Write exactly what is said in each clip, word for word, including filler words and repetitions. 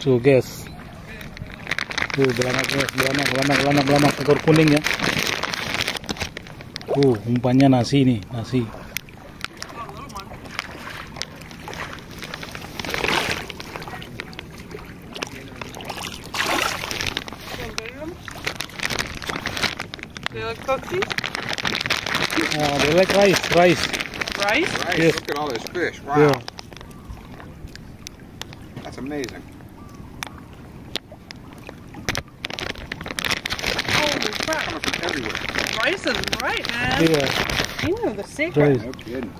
Tuh guys, tuh belanak guys, belanak, belanak, belanak, belanak ekor kuning ya. Tuh umpannya nasi nih, nasi. They like coffee? Uh, they like rice, rice. Rice? Rice, yes. Look at all this fish, wow. Yeah. That's amazing. Holy crap. Coming from everywhere. Rice is right, man. Yeah. You know the secret. Rice. No kidding.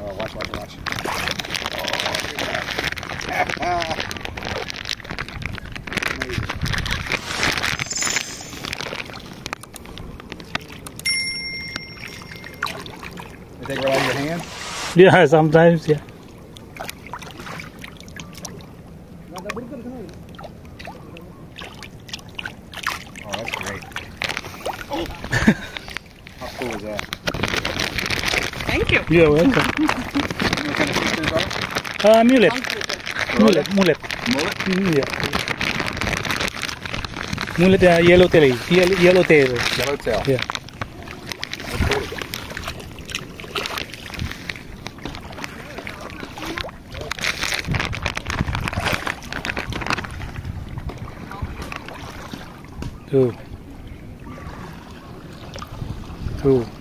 Oh, watch, watch, watch. Oh, look at that. They go out of your hand? Yeah, sometimes, yeah. Oh, that's great. Oh. How cool is that? Thank you. You're welcome. What kind of fish is that? Uh, mullet. Mullet. Mullet. Mullet? Mm, yeah. Mullet, uh, yellow tail. Yellow, yellow tail. Yellow tail. Yeah. Two. Two.